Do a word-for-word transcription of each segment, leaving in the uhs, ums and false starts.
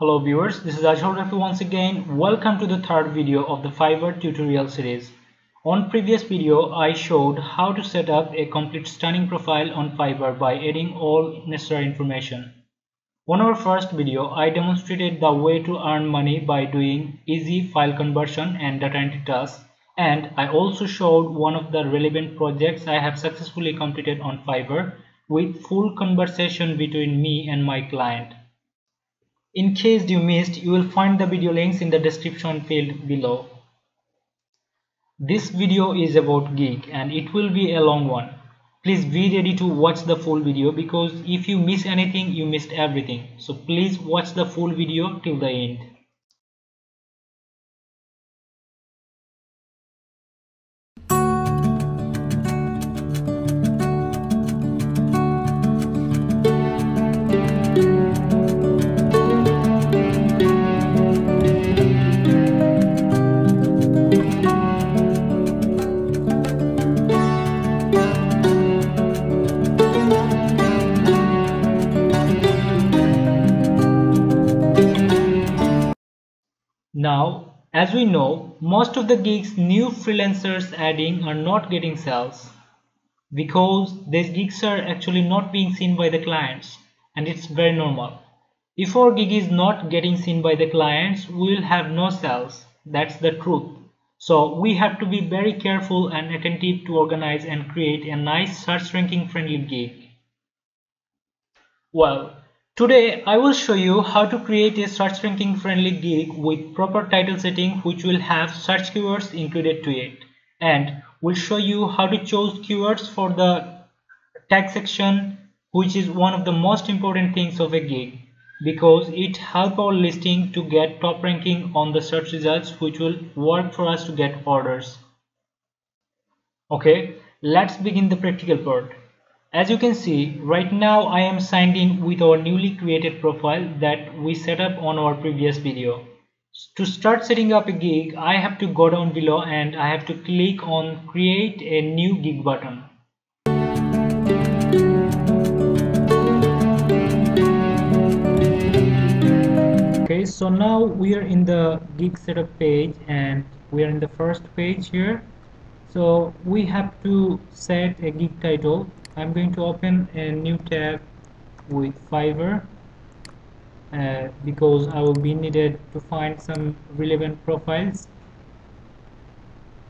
Hello viewers, this is Azhar Rafi once again. Welcome to the third video of the Fiverr tutorial series. On previous video, I showed how to set up a complete stunning profile on Fiverr by adding all necessary information. On our first video, I demonstrated the way to earn money by doing easy file conversion and data entry tasks, and I also showed one of the relevant projects I have successfully completed on Fiverr with full conversation between me and my client. In case you missed, you will find the video links in the description field below. This video is about gig and it will be a long one. Please be ready to watch the full video because if you miss anything, you missed everything. So please watch the full video till the end. Now, as we know, most of the gigs new freelancers adding are not getting sales because these gigs are actually not being seen by the clients, and it's very normal. If our gig is not getting seen by the clients, we will have no sales. That's the truth. So we have to be very careful and attentive to organize and create a nice search ranking friendly gig. Well, today I will show you how to create a search ranking friendly gig with proper title setting which will have search keywords included to it, and will show you how to choose keywords for the tag section, which is one of the most important things of a gig because it helps our listing to get top ranking on the search results, which will work for us to get orders. Okay, let's begin the practical part. As you can see, right now I am signed in with our newly created profile that we set up on our previous video. To start setting up a gig, I have to go down below and I have to click on Create a New Gig button. Okay, so now we are in the gig setup page and we are in the first page here. So we have to set a gig title. I'm going to open a new tab with Fiverr uh, because I will be needed to find some relevant profiles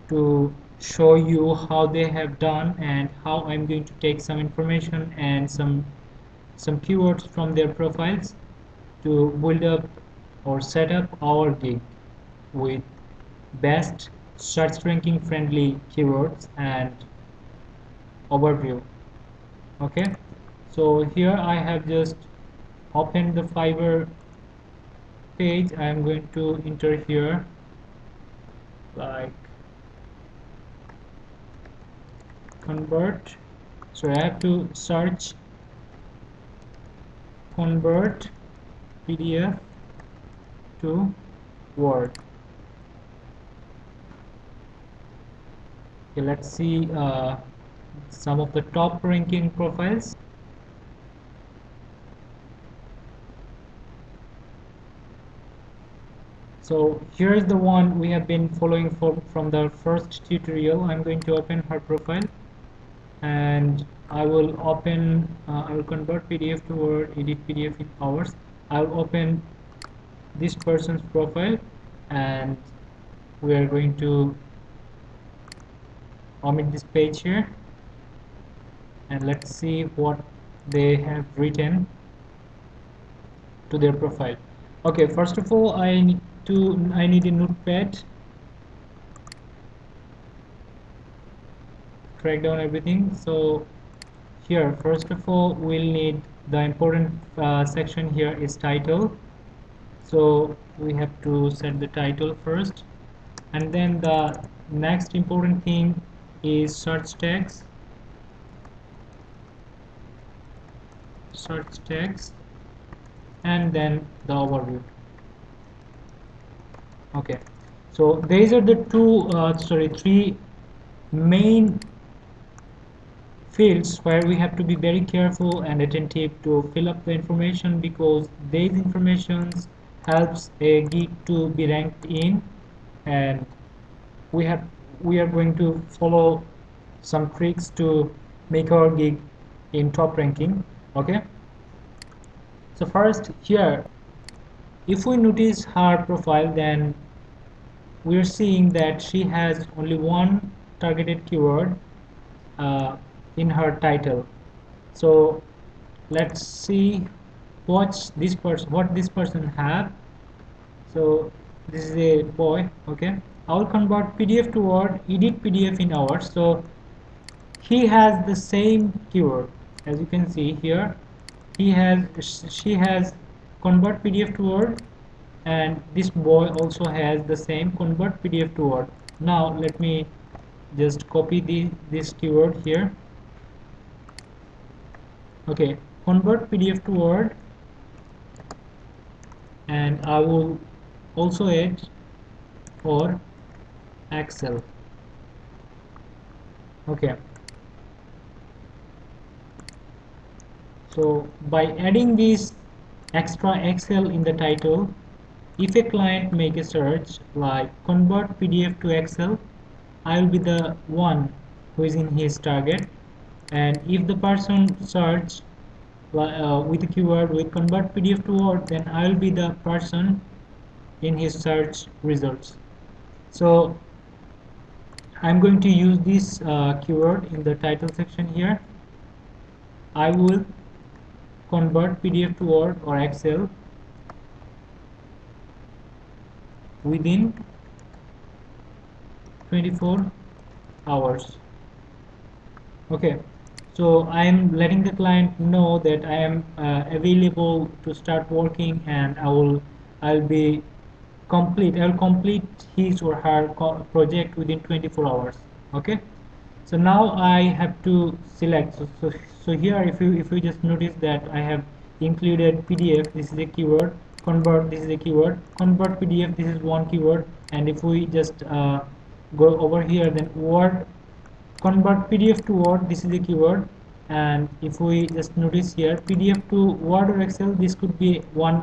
to show you how they have done and how I'm going to take some information and some some keywords from their profiles to build up or set up our gig with best search ranking friendly keywords and overview. Okay, so here I have just opened the Fiverr page. I am going to enter here like convert. So I have to search convert P D F to Word. Okay, let's see uh, some of the top ranking profiles. So here is the one we have been following for, from the first tutorial. I'm going to open her profile and I will open uh, I will convert P D F to Word, edit P D F in hours. I'll open this person's profile and we are going to omit this page here. And let's see what they have written to their profile. Okay, first of all, I need to I need a notepad. Track down everything. So here, first of all, we'll need the important uh, section here is title. So we have to set the title first, and then the next important thing is search tags. Search tags and then the overview. Okay, so these are the two uh, sorry three main fields where we have to be very careful and attentive to fill up the information because these informations helps a gig to be ranked in, and we have we are going to follow some tricks to make our gig in top ranking. Okay, so first here, if we notice her profile, then we're seeing that she has only one targeted keyword uh, in her title. So let's see what this person what this person have. So this is a boy. Okay, I will convert P D F to Word, edit P D F in hours. So he has the same keyword, as you can see here. He has she has convert P D F to Word, and this boy also has the same convert P D F to Word. Now let me just copy the this keyword here. Okay, convert P D F to Word, and I will also add for Excel. Okay, so by adding this extra Excel in the title, if a client make a search like convert P D F to Excel, I will be the one who is in his target. And if the person search uh, with the keyword with convert P D F to Word, then I will be the person in his search results. So I'm going to use this uh, keyword in the title section here. I will convert P D F to Word or Excel within twenty-four hours. Okay, so I am letting the client know that I am uh, available to start working, and I will I'll be complete I'll complete his or her project within twenty-four hours. Okay, so now I have to select. So, so, so here, if you if you just notice that I have included P D F, this is a keyword, convert, this is a keyword, convert P D F, this is one keyword. And if we just uh, go over here, then Word, convert P D F to Word, this is a keyword. And if we just notice here, P D F to Word or Excel, this could be one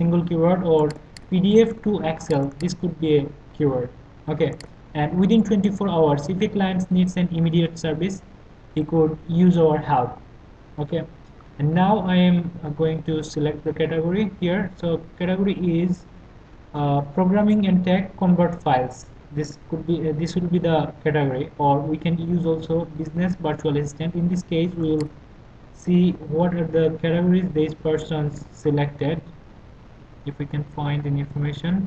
single keyword, or P D F to Excel, this could be a keyword. Okay, and within twenty-four hours, if a client needs an immediate service, he could use our help. Okay, and now I am going to select the category here. So category is uh, programming and tech, convert files. This could be uh, this will be the category, or we can use also business virtual assistant. In this case, we will see what are the categories these persons selected, if we can find any information.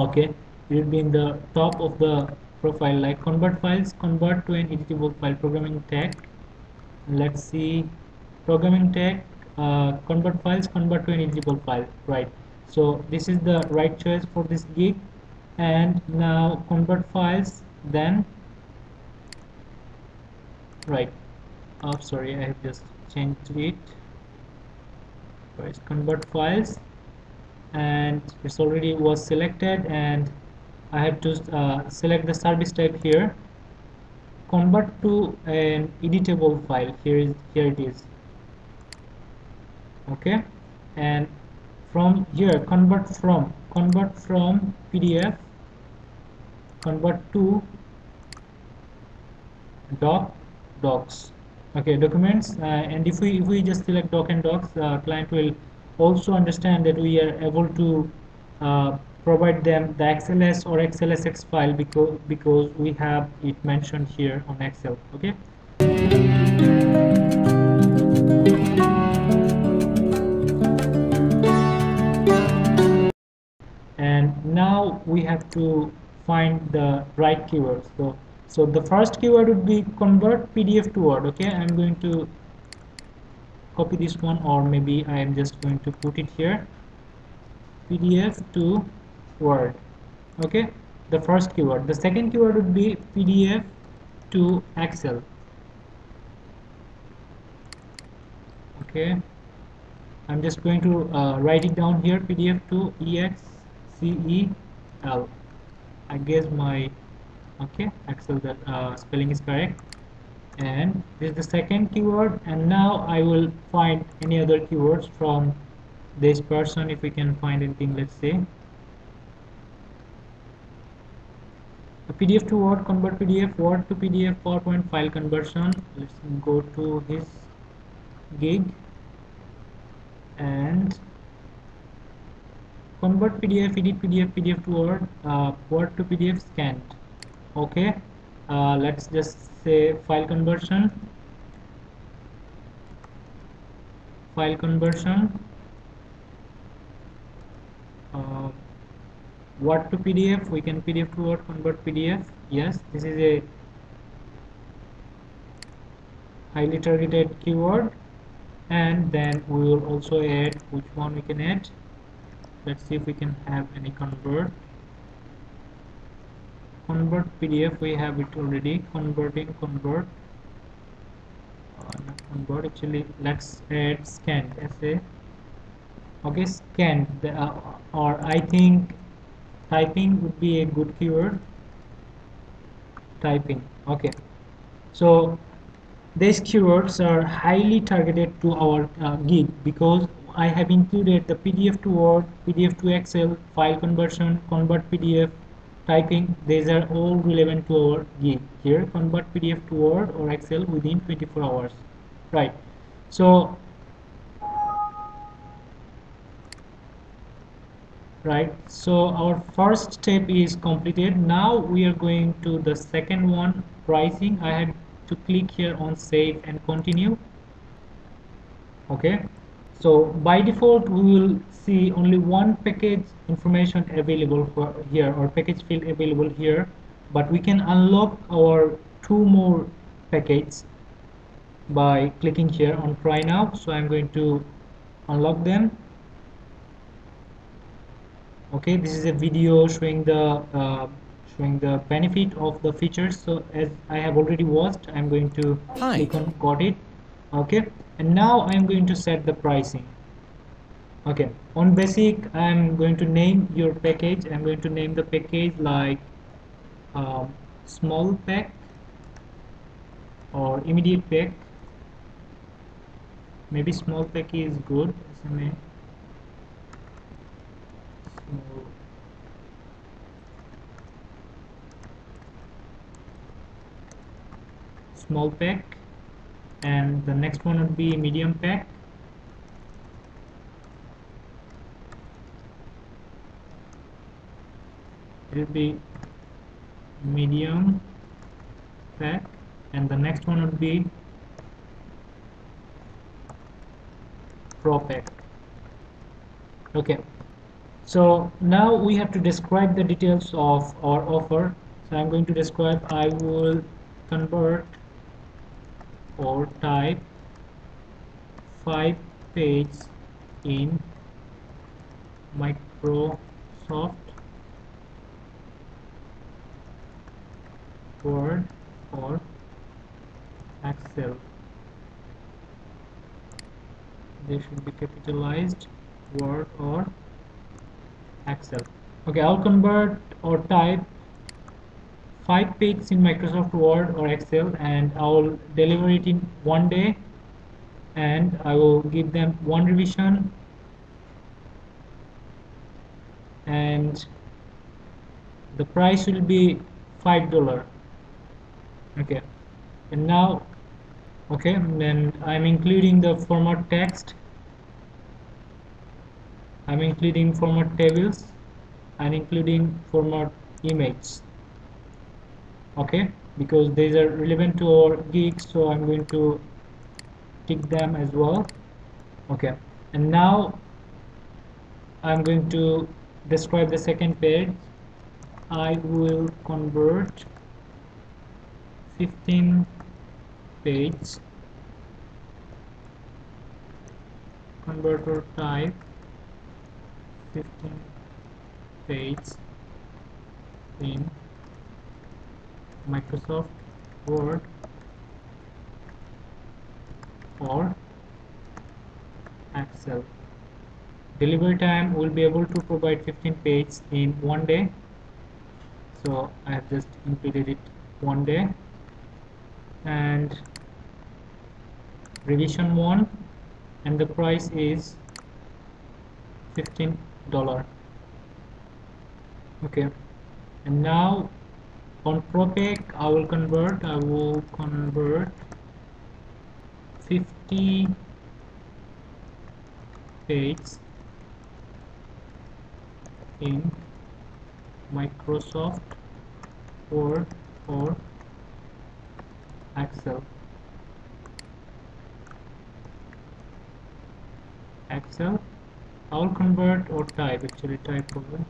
Okay, it will be in the top of the profile, like convert files, convert to an editable file, programming tech. Let's see, programming tech, uh, convert files, convert to an editable file, right? So this is the right choice for this gig. And now convert files, then right, oh sorry, I have just changed it. First convert files, and it's already was selected, and I have to uh, select the service type here, convert to an editable file. Here is here it is. Okay, and from here, convert from convert from P D F, convert to doc docs. Okay, documents, uh, and if we if we just select doc and docs, uh, client will also understand that we are able to uh, provide them the X L S or X L S X file, because because we have it mentioned here on Excel. Okay. And now we have to find the right keyword. So, so the first keyword would be convert P D F to Word. Okay, I'm going to copy this one, or maybe I am just going to put it here, P D F to Word. Okay, the first keyword. The second keyword would be P D F to Excel. Okay, I'm just going to uh, write it down here, P D F to E X. C E L. I guess my okay Excel that uh, spelling is correct, and this is the second keyword. And now I will find any other keywords from this person, if we can find anything, let's say a P D F to Word, convert P D F, Word to P D F, PowerPoint file conversion. Let's go to his gig and convert P D F, edit P D F, P D F to Word, uh, Word to P D F scanned. Okay, uh, let's just say file conversion, file conversion, uh, Word to P D F, we can P D F to Word, convert P D F. Yes, this is a highly targeted keyword. And then we will also add, which one we can add, let's see if we can have any convert, convert P D F, we have it already, converting, convert, uh, not convert actually, let's add scan, S A, okay, scan, the, uh, or I think typing would be a good keyword, typing, okay. So these keywords are highly targeted to our uh, gig, because I have included the P D F to Word, P D F to Excel, file conversion, convert P D F, typing. These are all relevant to our gig here. Convert P D F to Word or Excel within twenty-four hours, right? So right, so our first step is completed. Now we are going to the second one, pricing. I had to click here on save and continue. Okay, so by default we will see only one package information available for here, or package field available here, but we can unlock our two more packages by clicking here on try now. So I'm going to unlock them. Okay, this is a video showing the uh, showing the benefit of the features. So as I have already watched, I'm going to Hi. click on got it. Okay, and now I'm going to set the pricing. Okay, on basic I'm going to name your package. I'm going to name the package like um, small pack or immediate pack. Maybe small pack is good. S M A. So, small pack, and the next one would be medium pack, it will be medium pack, and the next one would be pro pack. Okay, so now we have to describe the details of our offer. So I'm going to describe, I will convert or type five pages in Microsoft Word or Excel. They should be capitalized, Word or Excel. Okay, I'll convert or type five pages in Microsoft Word or Excel, and I will deliver it in one day, and I will give them one revision, and the price will be five dollars. Okay, and now okay, and then I'm including the format text, I'm including format tables, and including format images. Okay, because these are relevant to our gig, so I'm going to tick them as well. Okay, and now I'm going to describe the second page. I will convert fifteen pages, convert or type fifteen pages in Microsoft Word or Excel. Delivery time will be able to provide fifteen pages in one day. So I have just included it one day. And revision one, and the price is fifteen dollars. Okay, and now on Propec I will convert I will convert fifty pages in Microsoft Word or Excel Excel I will convert or type actually type over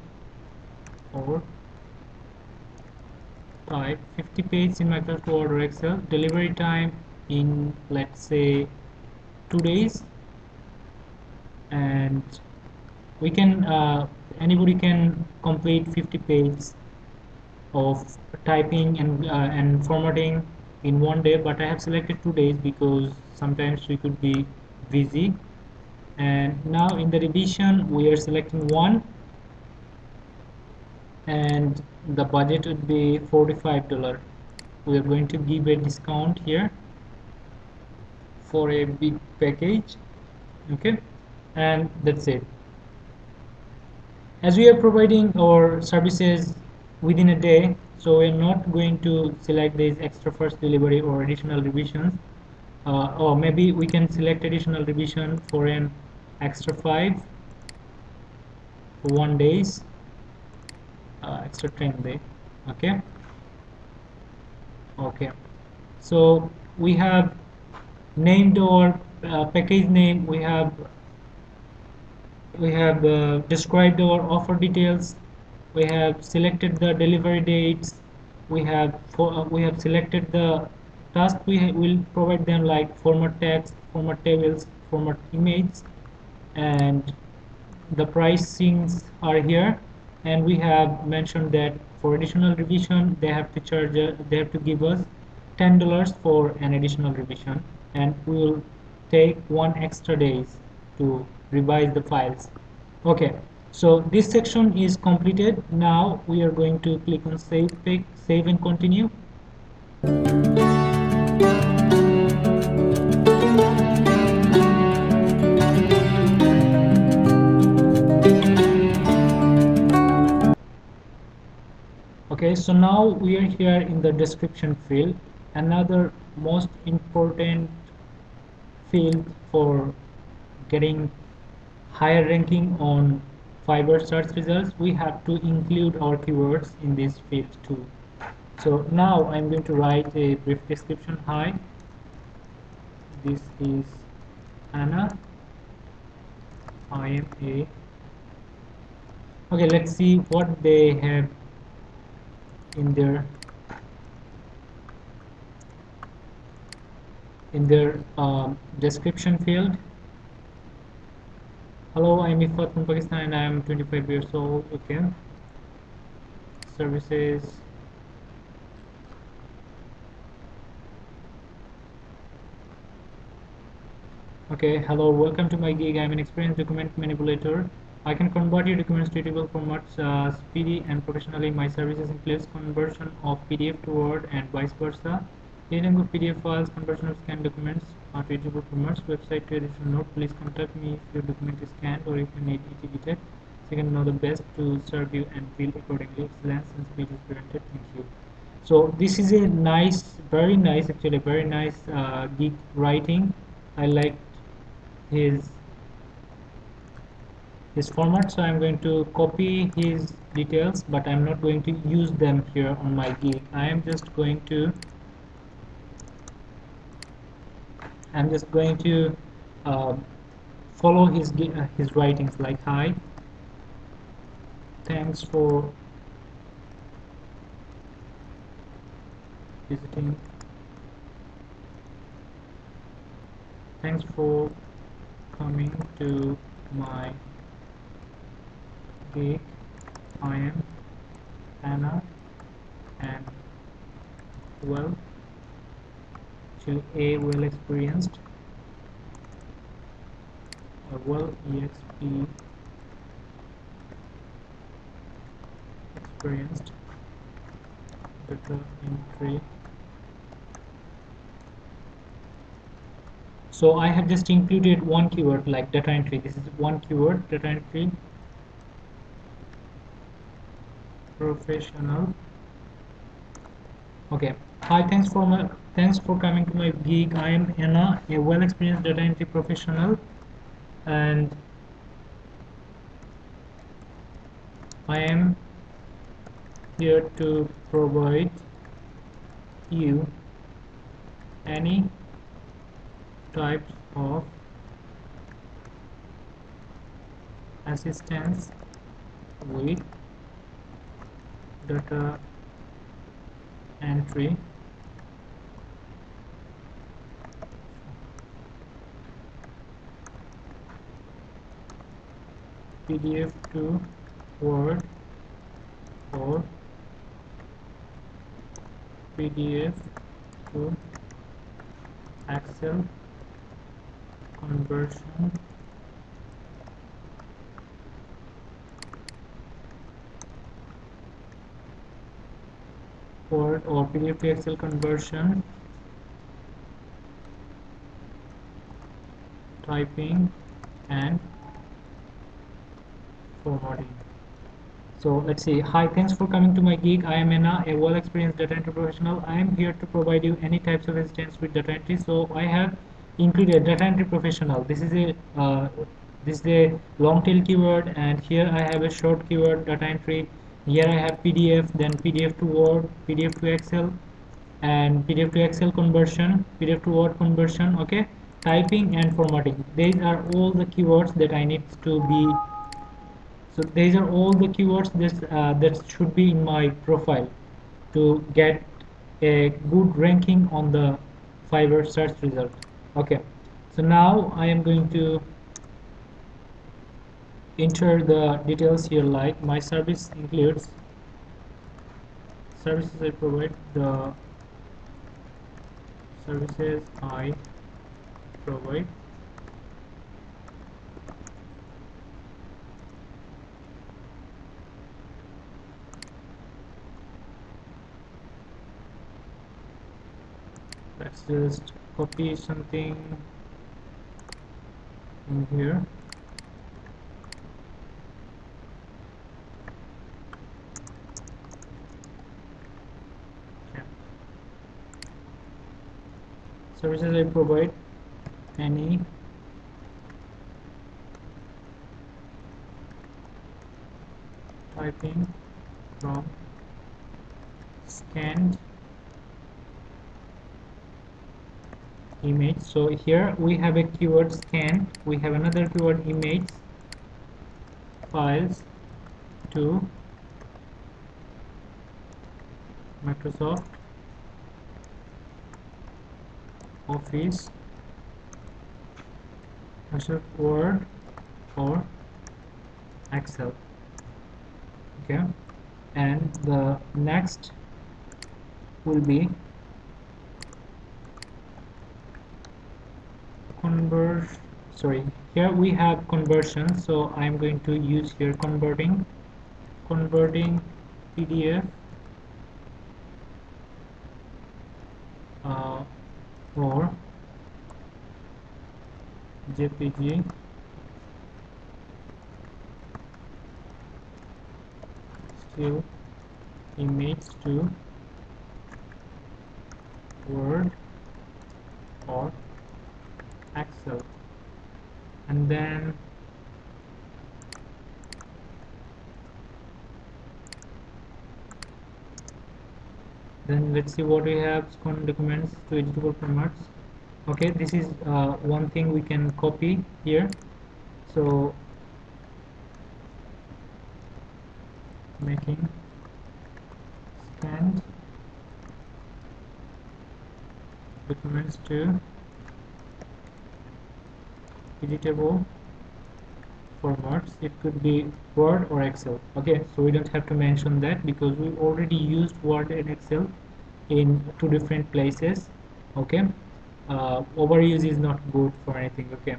or type fifty pages in Microsoft Word or Excel, delivery time in let's say two days, and we can uh, anybody can complete fifty pages of typing and, uh, and formatting in one day, but I have selected two days because sometimes we could be busy. And now in the revision we are selecting one, and the budget would be forty-five dollars. We are going to give a discount here for a big package. Okay, and that's it. As we are providing our services within a day, so we are not going to select this extra first delivery or additional revisions, uh, or maybe we can select additional revision for an extra five one days Uh, extra ten day. Okay, okay, so we have named our uh, package name, we have we have uh, described our offer details, we have selected the delivery dates, we have for, uh, we have selected the task we will provide them, like format text, format tables, format image, and the pricings are here. And we have mentioned that for additional revision they have to charge uh, they have to give us ten dollars for an additional revision, and we will take one extra days to revise the files. Okay, so this section is completed. Now we are going to click on save pick, save and continue. Okay, so now we are here in the description field, another most important field for getting higher ranking on Fiverr search results. We have to include our keywords in this field too. So now I'm going to write a brief description. Hi, this is Anna. I am a. Okay, let's see what they have in their in their um, description field. Hello, I am Ifat from Pakistan and I am twenty-five years old. Okay, services. Okay, hello, welcome to my gig. I am an experienced document manipulator. I can convert your documents to suitable formats uh, speedy and professionally. My services includes conversion of P D F to Word and vice versa, dealing with P D F files, conversion of scanned documents uh, to editable formats, website to edition note. Please contact me if your document is scanned or if you need it edited, so you can know the best to serve you and build accordingly. Excellence and speed is prevented. Thank you. So this is a nice, very nice, actually very nice uh, gig writing. I liked his this format, so I'm going to copy his details, but I'm not going to use them here on my gig. I am just going to I'm just going to uh, follow his uh, his writings, like hi, thanks for visiting, thanks for coming to my I am Anna and well actually a well experienced a well exp experienced data entry. So I have just included one keyword like data entry. This is one keyword, data entry professional. Okay. Hi, thanks for my thanks for coming to my gig. I am Anna, a well-experienced data entry professional, and I am here to provide you any types of assistance with data entry. P D F to Word or P D F to Excel conversion. Word or P D F to Excel conversion, typing and formatting. So let's see. Hi, thanks for coming to my gig. I am Anna, a well-experienced data entry professional. I am here to provide you any types of assistance with data entry. So I have included data entry professional. This is a uh, this is a long tail keyword, and here I have a short keyword, data entry. Here I have P D F, then P D F to Word, P D F to Excel, and P D F to Excel conversion, P D F to Word conversion. Okay, typing and formatting. These are all the keywords that I need to be. So these are all the keywords that uh, that should be in my profile to get a good ranking on the Fiverr search result. Okay, so now I am going to enter the details here, like my service includes services I provide. The services I provide Let's just copy something in here. Okay. Services I provide any typing from scanned image. So here we have a keyword scan, we have another keyword image, files to Microsoft Office, Microsoft Word or Excel. Okay, and the next will be Convert, sorry, here we have conversion, so I am going to use here converting, converting P D F uh, or J P G still image to Word or Excel, and then then let's see what we have. Scan documents to editable formats. Okay, this is uh, one thing we can copy here. So making scanned documents to editable formats. It could be Word or Excel. Okay, so we don't have to mention that because we already used Word and Excel in two different places. Okay, uh, overuse is not good for anything. Okay,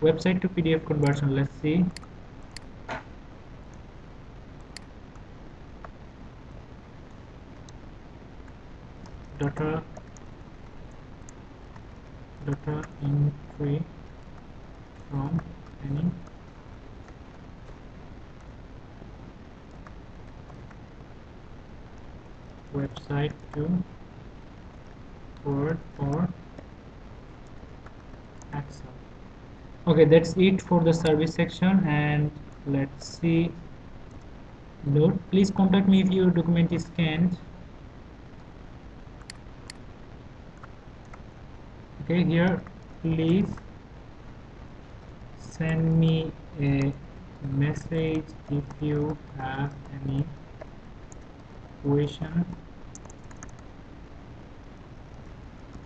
website to P D F conversion. Let's see. Data data in free from any website to Word or Excel. Okay, that's it for the service section, and let's see load. Please contact me if your document is scanned. Okay, here please send me a message if you have any question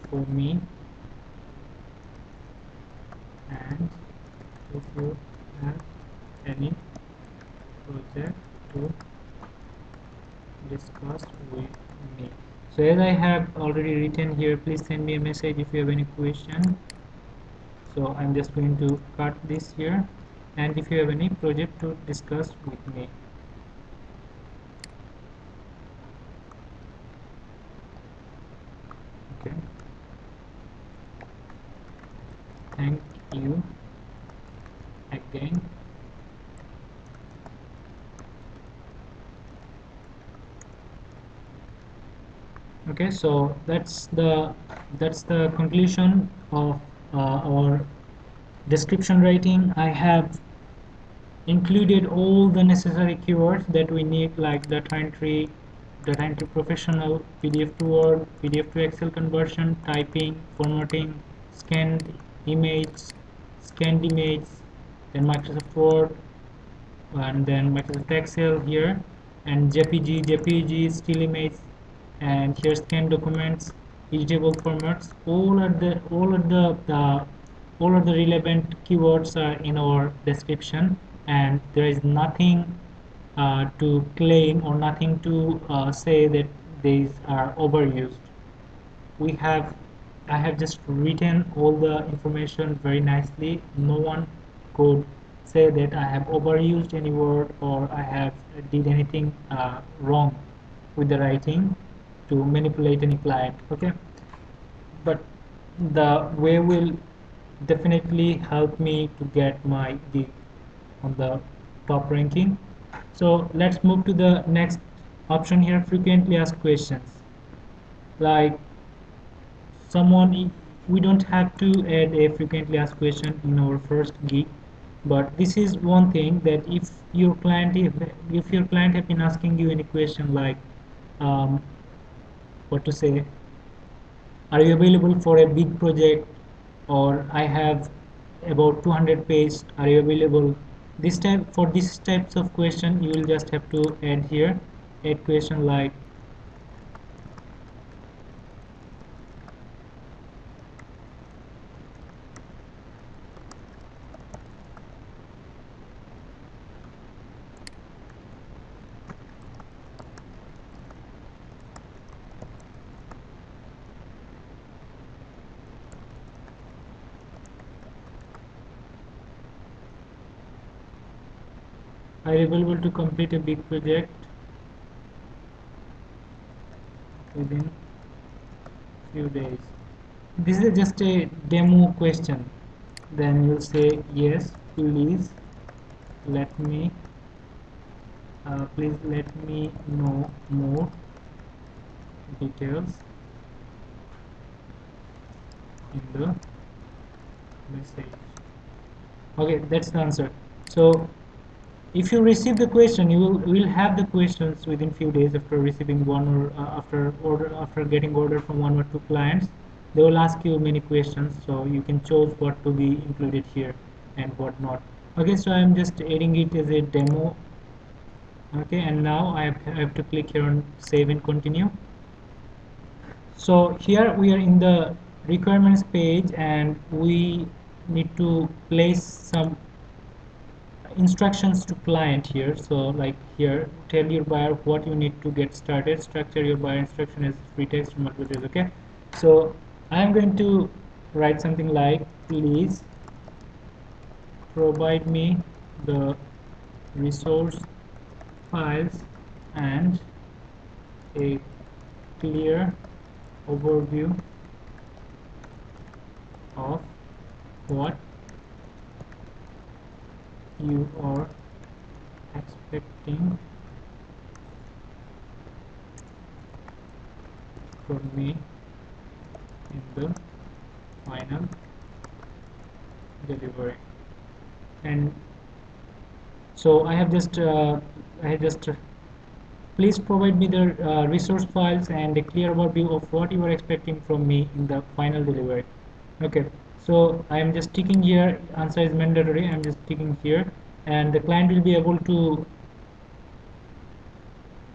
for me, and if you have any project to discuss with me. So as I have already written here, please send me a message if you have any question. So I'm just going to cut this here, and if you have any project to discuss with me. Okay. Thank you again . Okay, so that's the that's the conclusion of uh, our description writing. I have included all the necessary keywords that we need, like data entry, data entry professional, P D F to Word, P D F to Excel conversion, typing, formatting, scanned image, scanned image, then Microsoft Word, and then Microsoft Excel here, and J P G, J P G, still image, and here scanned documents, editable formats. All of the all of the, the all of the relevant keywords are in our description, and there is nothing uh, to claim or nothing to uh, say that these are overused. We have I have just written all the information very nicely. No one could say that I have overused any word or I have did anything uh, wrong with the writing to manipulate any client. Okay, but the way will definitely help me to get my gig on the top ranking. So let's move to the next option here, frequently asked questions. Like someone, we don't have to add a frequently asked question in our first gig, but this is one thing that if your client if, if your client have been asking you any question like um, what to say, are you available for a big project, or I have about two hundred pages, are you available? This type, for these types of question, you will just have to add here add question like are you available to complete a big project within few days? This is just a demo question. Then you'll say yes, please let me uh, please let me know more details in the message. Okay, that's the answer. So if you receive the question, you will, will have the questions within few days after receiving one or uh, after order after getting order from one or two clients. They will ask you many questions, so you can choose what to be included here and what not. Okay, so I am just adding it as a demo. Okay, and now I have, I have to click here on save and continue. So here we are in the requirements page, and we need to place some instructions to client here. So like here, tell your buyer what you need to get started, structure your buyer instruction as free text or multiple choice. Okay, so I am going to write something like, please provide me the resource files and a clear overview of what you are expecting from me in the final delivery. And so I have just uh, I have just uh, please provide me the uh, resource files and a clear overview of what you are expecting from me in the final delivery. Okay, so I am just ticking here, answer is mandatory, I am just ticking here, and the client will be able to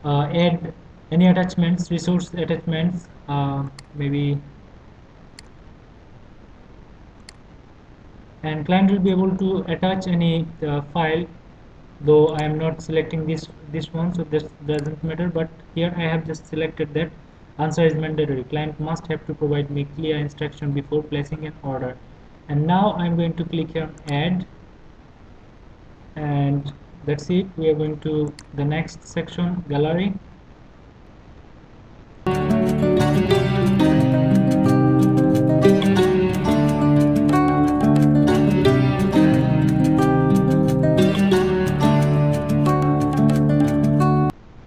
uh, add any attachments, resource attachments, uh, maybe, and client will be able to attach any uh, file, though I am not selecting this this one, so this doesn't matter, but here I have just selected that answer is mandatory, client must have to provide me clear instruction before placing an order. And now I am going to click here on add, and that's it. We are going to the next section, gallery.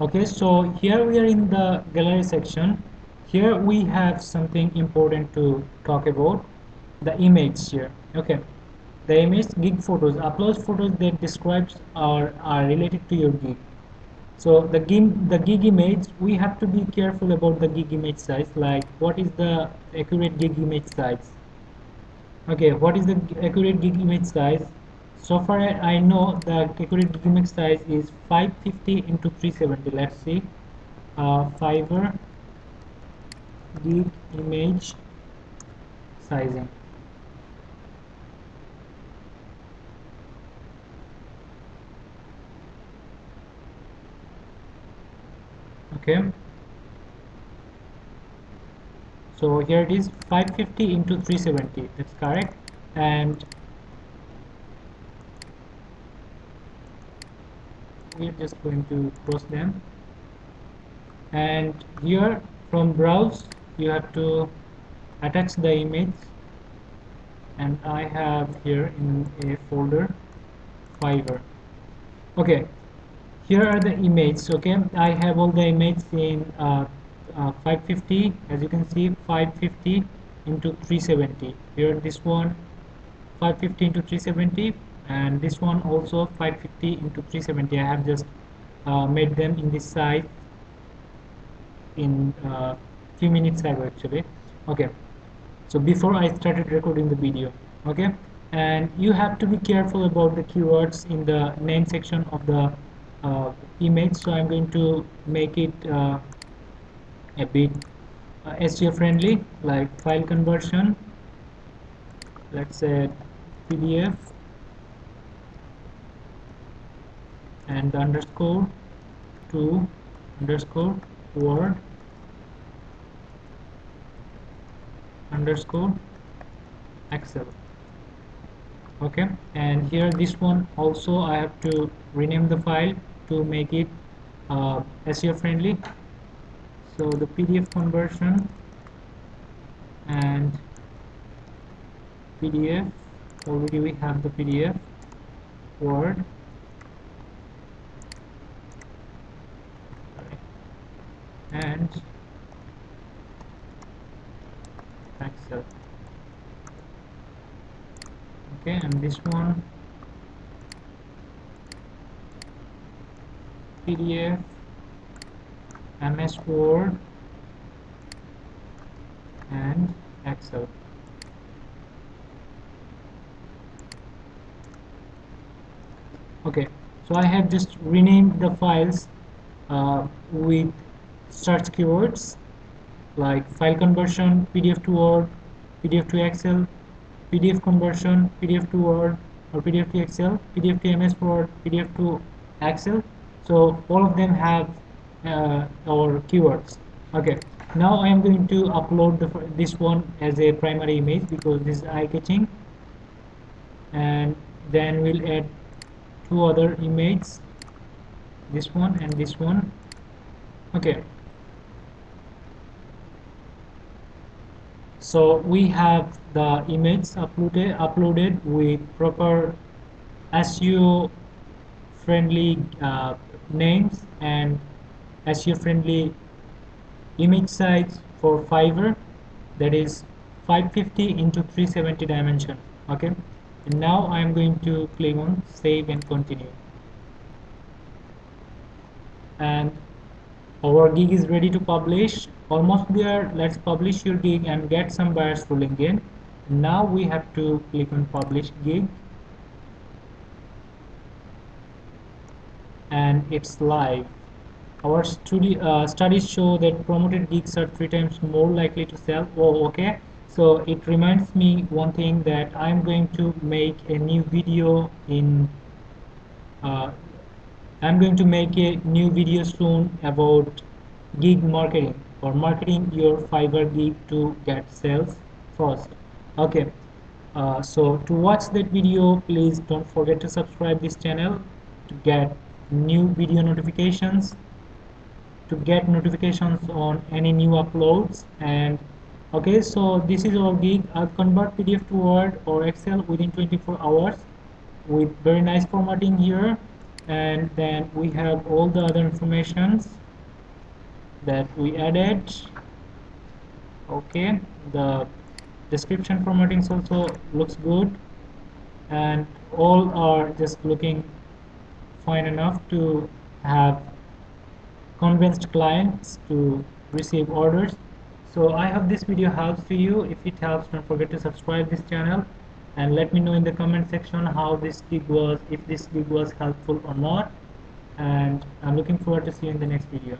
Okay, so here we are in the gallery section. Here we have something important to talk about, the image here. Okay, the image, gig photos, upload photos that describes or are related to your gig. So the gig, the gig image, we have to be careful about the gig image size, like what is the accurate gig image size. Okay, what is the accurate gig image size? So far I know the accurate gig image size is five fifty into three seventy. Let's see, uh, Fiverr gig image sizing. Okay, so here it is, five fifty into three seventy, that's correct. And we're just going to cross them, and here from browse you have to attach the image, and I have here in a folder Fiverr. Okay, here are the images. Okay, I have all the images in uh, uh, five fifty, as you can see, five fifty into three seventy. Here this one five fifty into three seventy, and this one also five fifty into three seventy. I have just uh, made them in this size in uh, few minutes ago actually. Okay, so before I started recording the video. Okay, and you have to be careful about the keywords in the name section of the uh, image. So I'm going to make it uh, a bit uh, S E O friendly, like file conversion, let's say P D F, and underscore to underscore word underscore Excel. Okay, and here this one also I have to rename the file to make it uh, S E O friendly, so the P D F conversion and P D F, already we have the P D F word. And Excel. Okay, and this one P D F, M S Word, and Excel. Okay, so I have just renamed the files uh, with search keywords like file conversion, P D F to Word, P D F to Excel, P D F conversion, P D F to Word or P D F to Excel, P D F to M S Word, P D F to Excel. So all of them have uh, our keywords. Okay, now I am going to upload the, this one as a primary image because this is eye-catching, and then we'll add two other images, this one and this one. Okay, So we have the image uploaded uploaded with proper S E O friendly uh, names and S E O friendly image size for Fiverr, that is five fifty into three seventy dimension. Okay, and now I am going to click on save and continue, and our gig is ready to publish. Almost there. Let's publish your gig and get some buyers rolling in. Now we have to click on publish gig, and it's live. Our study uh, studies show that promoted gigs are three times more likely to sell. Oh, okay. So it reminds me one thing, that I'm going to make a new video in. Uh, I'm going to make a new video soon about gig marketing, or marketing your Fiverr gig to get sales first. Okay, uh, so to watch that video, please don't forget to subscribe this channel to get new video notifications, to get notifications on any new uploads. And okay, so this is our gig. I'll convert P D F to Word or Excel within twenty-four hours with very nice formatting here. And then we have all the other informations that we added. Okay, the description formatting also looks good, and all are just looking fine enough to have convinced clients to receive orders. So I hope this video helps to you. If it helps, don't forget to subscribe this channel, and let me know in the comment section how this gig was, if this gig was helpful or not. And I'm looking forward to see you in the next video.